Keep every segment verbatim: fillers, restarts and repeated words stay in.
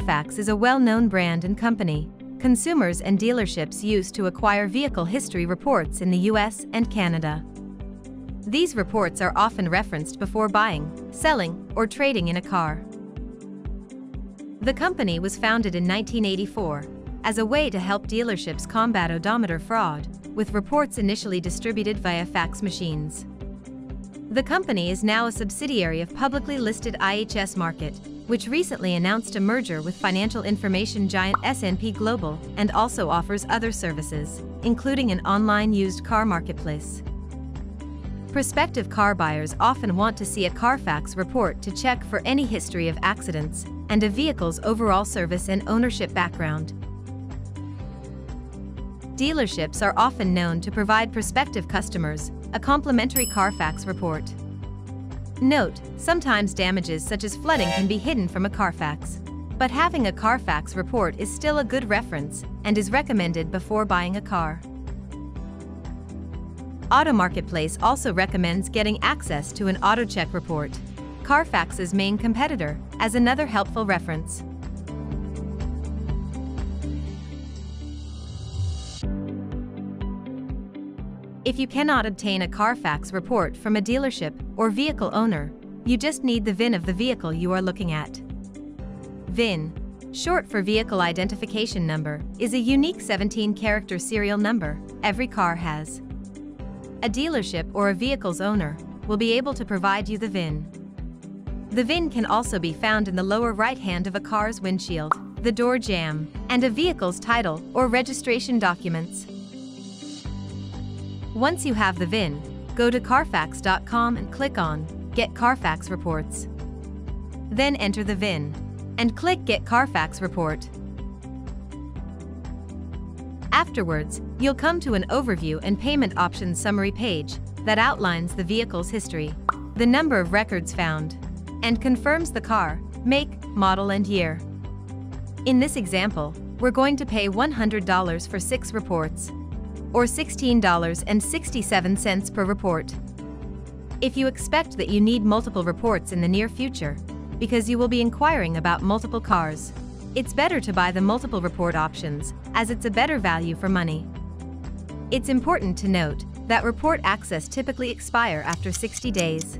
CARFAX is a well-known brand and company consumers and dealerships use to acquire vehicle history reports in the U S and Canada. These reports are often referenced before buying, selling, or trading in a car. The company was founded in nineteen eighty-four as a way to help dealerships combat odometer fraud, with reports initially distributed via fax machines. The company is now a subsidiary of publicly listed I H S Markit, which recently announced a merger with financial information giant S and P Global and also offers other services, including an online used car marketplace. Prospective car buyers often want to see a CARFAX report to check for any history of accidents and a vehicle's overall service and ownership background. Dealerships are often known to provide prospective customers a complimentary CARFAX report. Note, sometimes damages such as flooding can be hidden from a CARFAX, but having a CARFAX report is still a good reference and is recommended before buying a car. AutoMarketplace also recommends getting access to an AutoCheck report, CARFAX's main competitor, as another helpful reference. If you cannot obtain a CARFAX report from a dealership or vehicle owner, you just need the V I N of the vehicle you are looking at. V I N, short for Vehicle Identification Number, is a unique seventeen-character serial number every car has. A dealership or a vehicle's owner will be able to provide you the V I N. The V I N can also be found in the lower right hand of a car's windshield, the door jamb, and a vehicle's title or registration documents. Once you have the V I N, go to CARFAX dot com and click on Get CARFAX Reports. Then enter the V I N and click Get CARFAX Report. Afterwards, you'll come to an overview and payment options summary page that outlines the vehicle's history, the number of records found, and confirms the car, make, model, and year. In this example, we're going to pay one hundred dollars for six reports, or sixteen dollars and sixty-seven cents per report. If you expect that you need multiple reports in the near future, because you will be inquiring about multiple cars, it's better to buy the multiple report options, as it's a better value for money. It's important to note that report access typically expires after sixty days.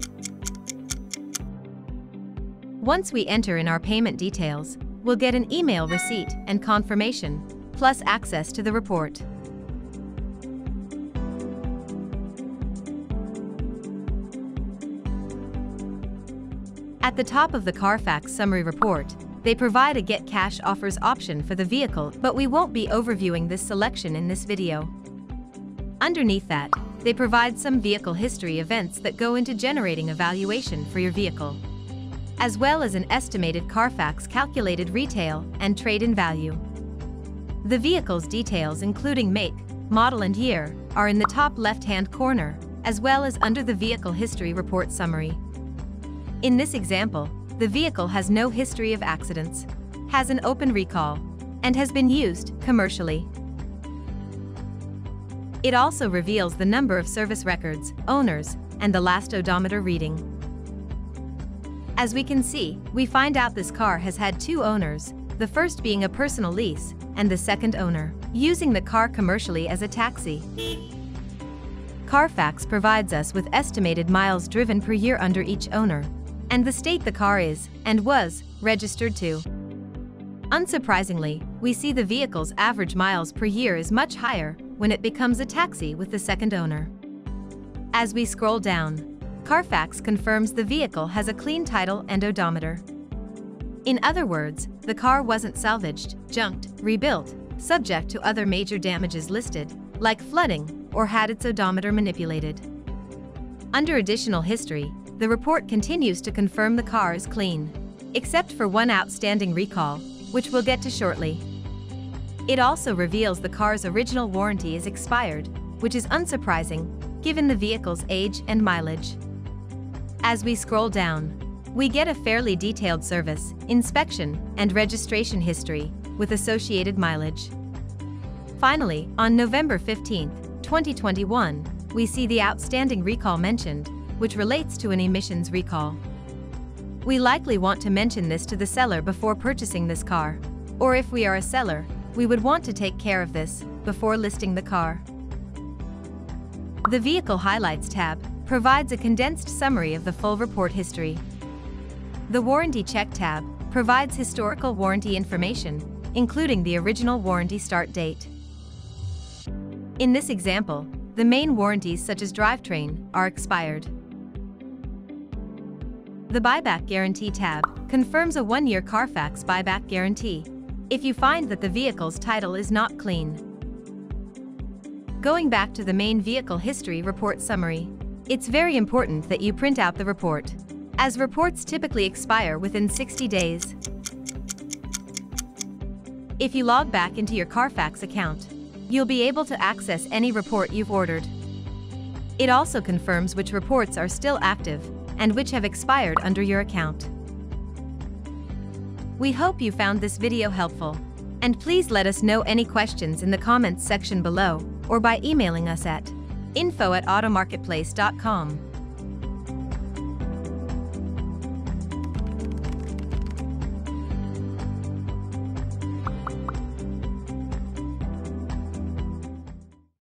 Once we enter in our payment details, we'll get an email receipt and confirmation, plus access to the report. At the top of the CARFAX summary report, they provide a Get Cash Offers option for the vehicle, but we won't be overviewing this selection in this video. Underneath that, they provide some vehicle history events that go into generating a valuation for your vehicle, as well as an estimated CARFAX calculated retail and trade-in value. The vehicle's details, including make, model, and year, are in the top left-hand corner, as well as under the Vehicle History Report Summary. In this example, the vehicle has no history of accidents, has an open recall, and has been used commercially. It also reveals the number of service records, owners, and the last odometer reading. As we can see, we find out this car has had two owners, the first being a personal lease, and the second owner using the car commercially as a taxi. CARFAX provides us with estimated miles driven per year under each owner, and the state the car is, and was, registered to. Unsurprisingly, we see the vehicle's average miles per year is much higher when it becomes a taxi with the second owner. As we scroll down, CARFAX confirms the vehicle has a clean title and odometer. In other words, the car wasn't salvaged, junked, rebuilt, subject to other major damages listed, like flooding, or had its odometer manipulated. Under additional history, the report continues to confirm the car is clean, except for one outstanding recall, which we'll get to shortly. It also reveals the car's original warranty is expired, which is unsurprising, given the vehicle's age and mileage. As we scroll down, we get a fairly detailed service, inspection, and registration history, with associated mileage. Finally, on November fifteenth, twenty twenty-one, we see the outstanding recall mentioned, which relates to an emissions recall. We likely want to mention this to the seller before purchasing this car. Or if we are a seller, we would want to take care of this before listing the car. The Vehicle Highlights tab provides a condensed summary of the full report history. The Warranty Check tab provides historical warranty information, including the original warranty start date. In this example, the main warranties such as drivetrain are expired. The Buyback Guarantee tab confirms a one-year CARFAX buyback guarantee if you find that the vehicle's title is not clean. Going back to the main vehicle history report summary, it's very important that you print out the report, as reports typically expire within sixty days. If you log back into your CARFAX account, you'll be able to access any report you've ordered. It also confirms which reports are still active and which have expired under your account. We hope you found this video helpful, and please let us know any questions in the comments section below or by emailing us at info at automarketplace dot com.